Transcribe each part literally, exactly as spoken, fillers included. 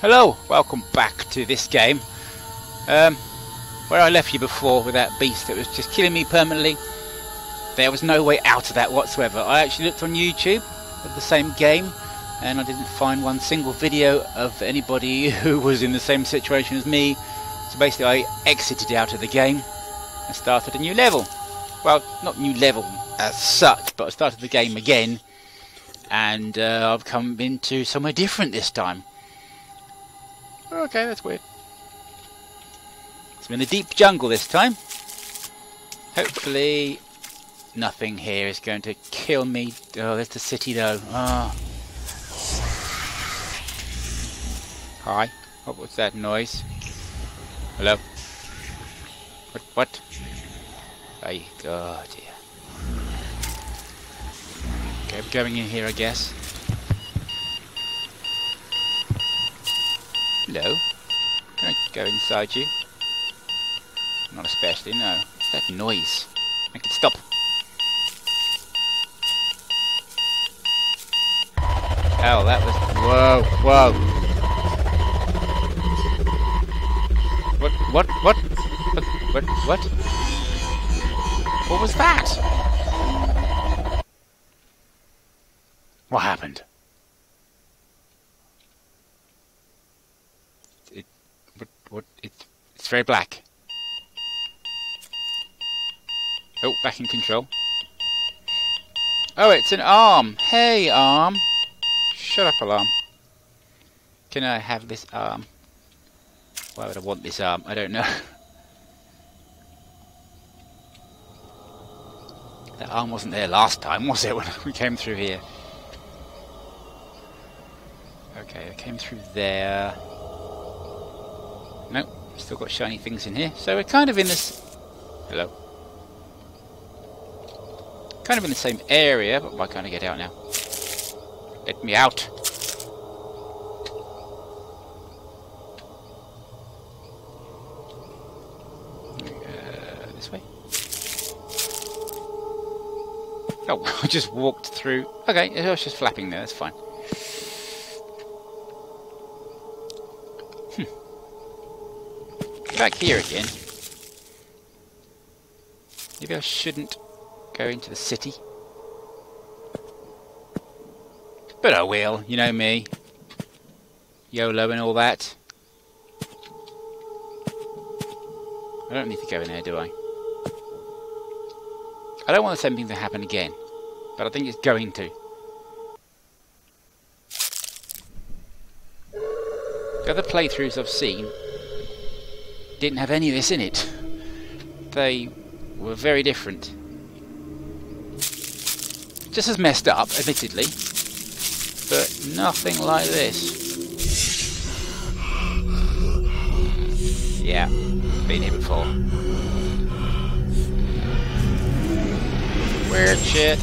Hello, welcome back to this game. Um, where I left you before with that beast that was just killing me permanently, there was no way out of that whatsoever. I actually looked on YouTube of the same game and I didn't find one single video of anybody who was in the same situation as me. So basically I exited out of the game and started a new level. Well, not new level as such, but I started the game again and uh, I've come into somewhere different this time. Okay, that's weird. So we're in the deep jungle this time. Hopefully nothing here is going to kill me. Oh, there's the city though. Oh. Hi. What was that noise? Hello? What? What? Hey, oh dear. Okay, we're going in here, I guess. Hello? Can I go inside you? Not especially, no. What's that noise? Make it stop. Oh, that was... Whoa, whoa. What, what, what? What, what, what? What was that? What happened? What, it's, it's very black. Oh, back in control. Oh, it's an arm. Hey, arm. Shut up, alarm. Can I have this arm? Why would I want this arm? I don't know. That arm wasn't there last time, was it, when we came through here? Okay, I came through there. Nope, still got shiny things in here. So we're kind of in this... Hello. Kind of in the same area, but why can't I get out now? Let me out! Uh, this way? Oh, I just walked through... Okay, I was just flapping there, that's fine. Back here again. Maybe I shouldn't go into the city. But I will, you know me. YOLO and all that. I don't need to go in there, do I? I don't want the same thing to happen again. But I think it's going to. The other playthroughs I've seen didn't have any of this in it. They were very different. Just as messed up, admittedly, but nothing like this. Yeah, been here before. Weird shit.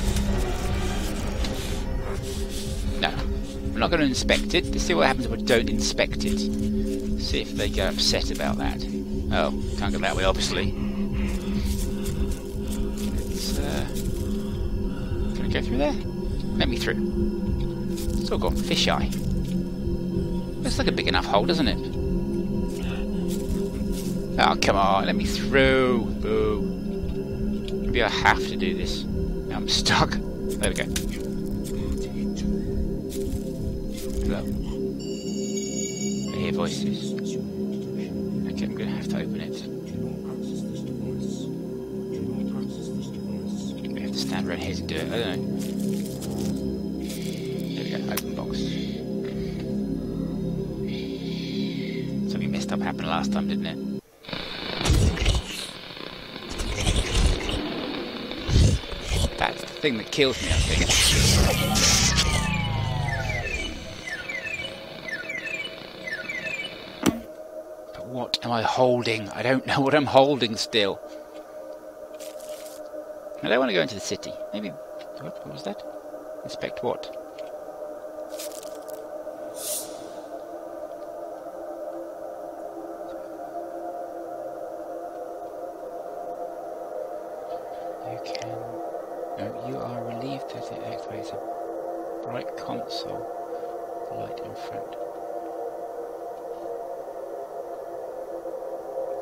No, I'm not going to inspect it. Let's see what happens if I don't inspect it. See if they get upset about that. Oh, can't go that way, obviously. Let's, uh... Can I go through there? Let me through. It's all got fisheye. Looks like a big enough hole, doesn't it? Oh, come on, let me through. Boo. Maybe I have to do this. Now I'm stuck. There we go. Hello. I hear voices. Open it. We have to stand around here to do it. I don't know. There we go. Open box. Something messed up happened last time, didn't it? That's the thing that kills me, I think. What am I holding? I don't know what I'm holding still. I don't want to go into the city. Maybe... What, what was that? Inspect what? You can... No, you are relieved that it activates a bright console. The light in front.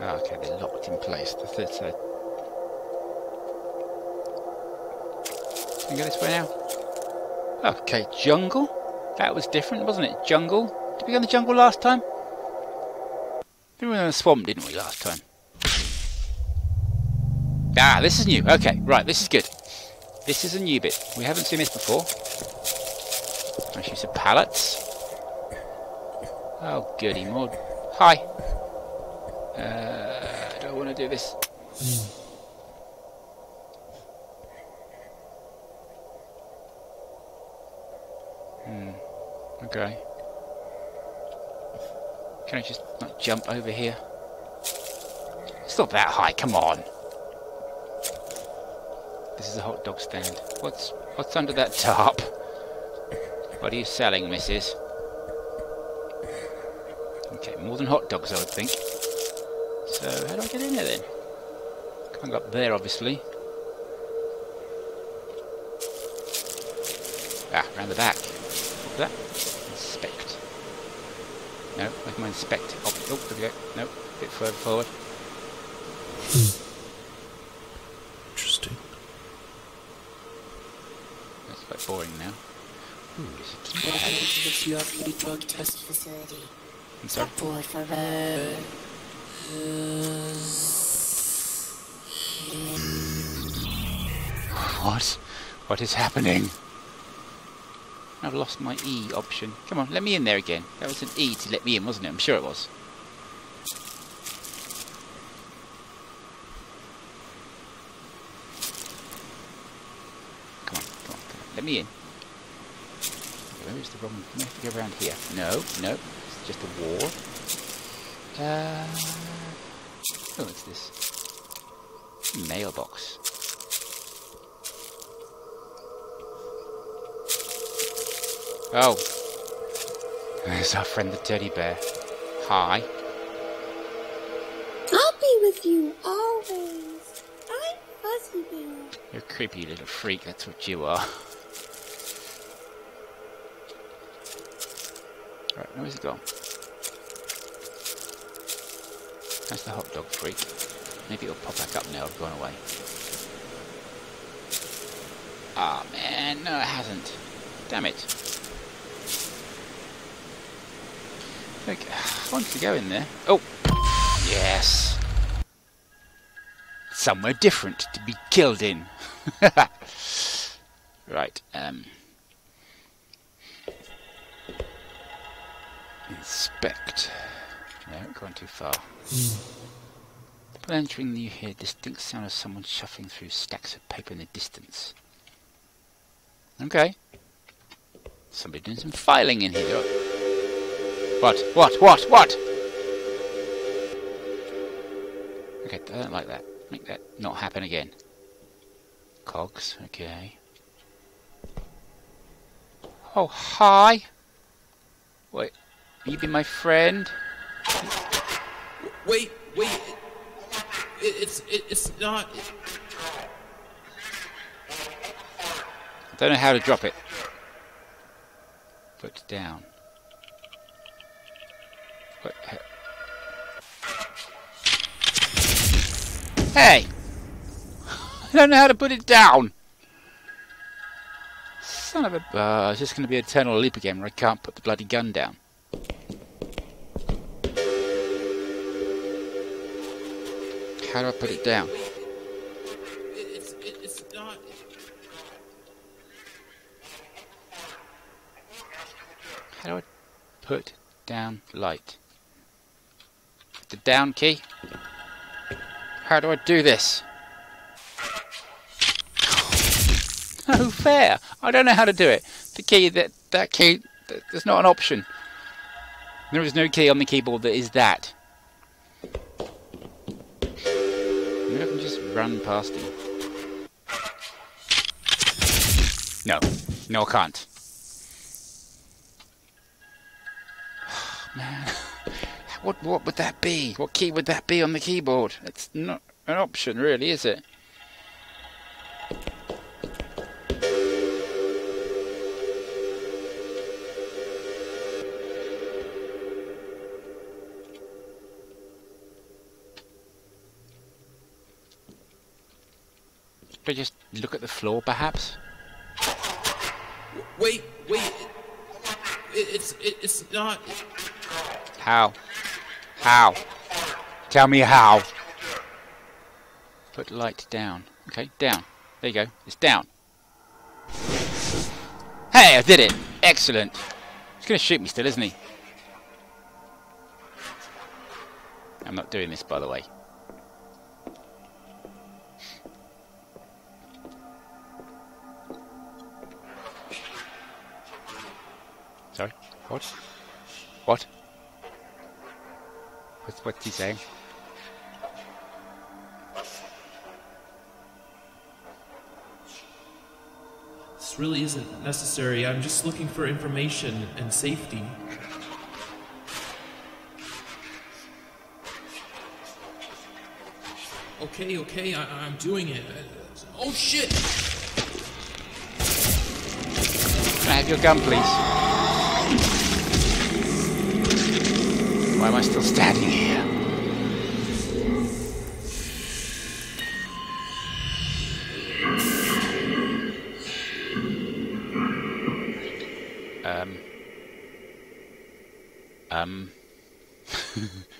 Ah, okay, they're locked in place. The third side. Can we go this way now? Okay, jungle. That was different, wasn't it? Jungle. Did we go in the jungle last time? We were in a swamp, didn't we, last time? Ah, this is new. Okay, right, this is good. This is a new bit. We haven't seen this before. Actually, some pallets. Oh, goody, more. Hi. Uh, I don't want to do this. Hmm. Okay. Can I just not jump over here? It's not that high. Come on. This is a hot dog stand. What's what's under that tarp? What are you selling, missus? Okay, more than hot dogs, I would think. So, how do I get in there, then? Can't go up there, obviously. Ah, round the back. What's that? Inspect. No, never mind inspect. Oh, there we go. No, a bit further forward. Interesting. That's quite boring now. Ooh, this is a drug test facility. I'm sorry. What? What is happening? I've lost my E option. Come on, let me in there again. That was an E to let me in, wasn't it? I'm sure it was. Come on, come on, come on. Let me in. Where is the wrong... I have to go around here. No, no. It's just a wall. Uh, oh, what's this? Mailbox. Oh, there's our friend the teddy bear. Hi. I'll be with you always. I'm Buzzby Bear. You're a creepy little freak, that's what you are. Right, now where's it gone? That's the hot dog freak. Maybe it'll pop back up now, I've gone away. Ah, oh, man, no it hasn't. Damn it. Okay, I wanted to go in there. Oh! Yes! Somewhere different to be killed in. Right, um... inspect. No, gone too far. Upon entering, you hear a distinct sound of someone shuffling through stacks of paper in the distance. Okay. Somebody doing some filing in here. What? What? What? What? Okay, I don't like that. Make that not happen again. Cogs, okay. Oh, hi! Wait, will you be my friend? Wait, wait. It, it's, it, it's not... I don't know how to drop it. Put it down. Hey! I don't know how to put it down! Son of a... Uh, it's just going to be an eternal loop again where I can't put the bloody gun down. How do I put it down? It's, it's not... How do I put down light? The down key. How do I do this? No fair! I don't know how to do it. The key that that key that, that's not an option. There is no key on the keyboard that is that. Maybe I can just run past him. No, no, I can't. Oh, man. What, what would that be? What key would that be on the keyboard? It's not an option, really, is it? Could I just look at the floor, perhaps? Wait, wait. It, it's it, it's not. How? How? Tell me how. Put light down. Okay, down. There you go. It's down. Hey, I did it. Excellent. He's going to shoot me still, isn't he? I'm not doing this, by the way. Sorry? What? What? What's, what's he saying? This really isn't necessary. I'm just looking for information and safety. Okay, okay, I I'm doing it. Oh shit! Can I have your gun, please? Why am I still standing here? Um. Um.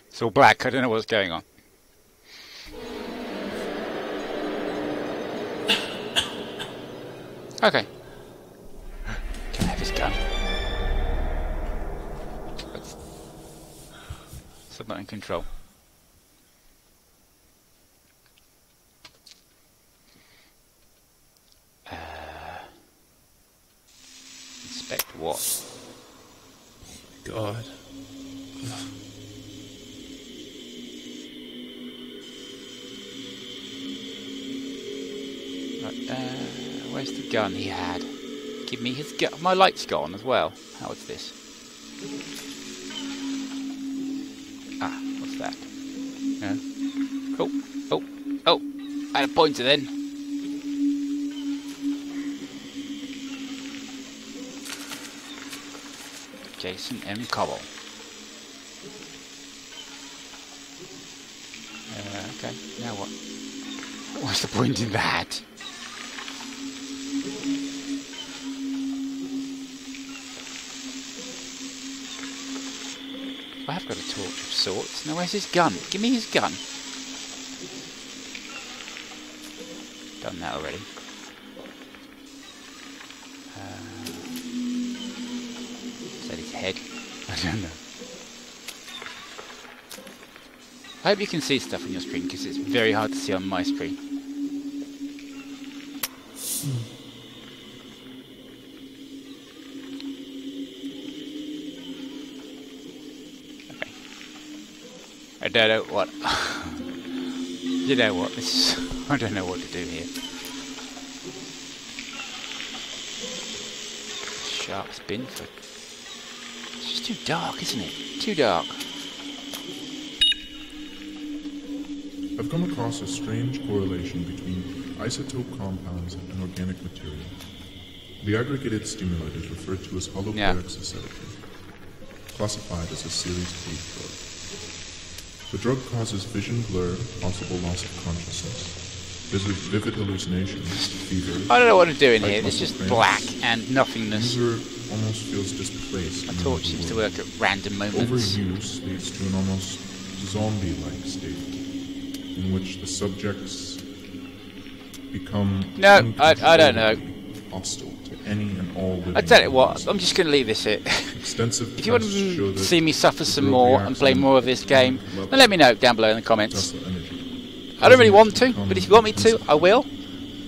It's all black. I don't know what's going on. Okay. Can I have his gun? Not in control. Uh, inspect what? Oh my God. Right, uh, where's the gun he had? Give me his gun. My light's gone as well. How is this? That. Yeah. Cool. Oh, oh, I had a pointer then. Jason M. Cobble. Uh, okay, now what? What's the point in that? I have got a torch of sorts. Now where's his gun? Give me his gun. Done that already. Uh, is that his head? I don't know. I hope you can see stuff on your screen because it's very hard to see on my screen. I don't know what. You know what? This is, I don't know what to do here. Sharp spin for. It's just too dark, isn't it? Too dark. I've come across a strange correlation between isotope compounds and organic material. The aggregated stimulant is referred to as holoplex society, classified as a series eight drug. The drug causes vision blur, possible loss of consciousness, vivid hallucinations, fever. I don't know what to do in here. It's just pain, black and nothingness. User almost feels displaced. My torch seems to work at random moments. Overuse leads to an almost zombie-like state in which the subjects become no, I, I don't know. Hostile to any and all living. I tell you what, I'm just going to leave this here. If you want to see me suffer some more and play more of this game, then let me know down below in the comments. I don't really want to, but if you want me to, I will.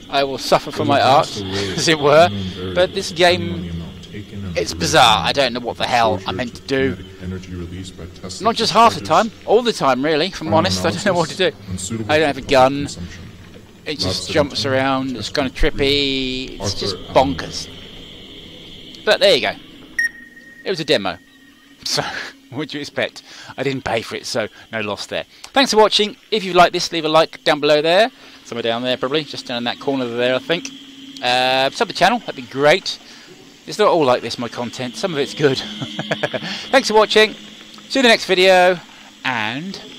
I will suffer for my art, as it were. But this game, it's bizarre. I don't know what the hell I'm meant to do. Not just half the time, all the time really, if I'm honest. I don't know what to do. I don't have a gun. It just jumps around. It's kind of trippy. It's just bonkers. But there you go. It was a demo, so what would you expect? I didn't pay for it, so no loss there. Thanks for watching. If you like this, leave a like down below there. Somewhere down there probably, just down in that corner there I think. Uh, sub the channel, that'd be great. It's not all like this, my content. Some of it's good. Thanks for watching. See you in the next video, and...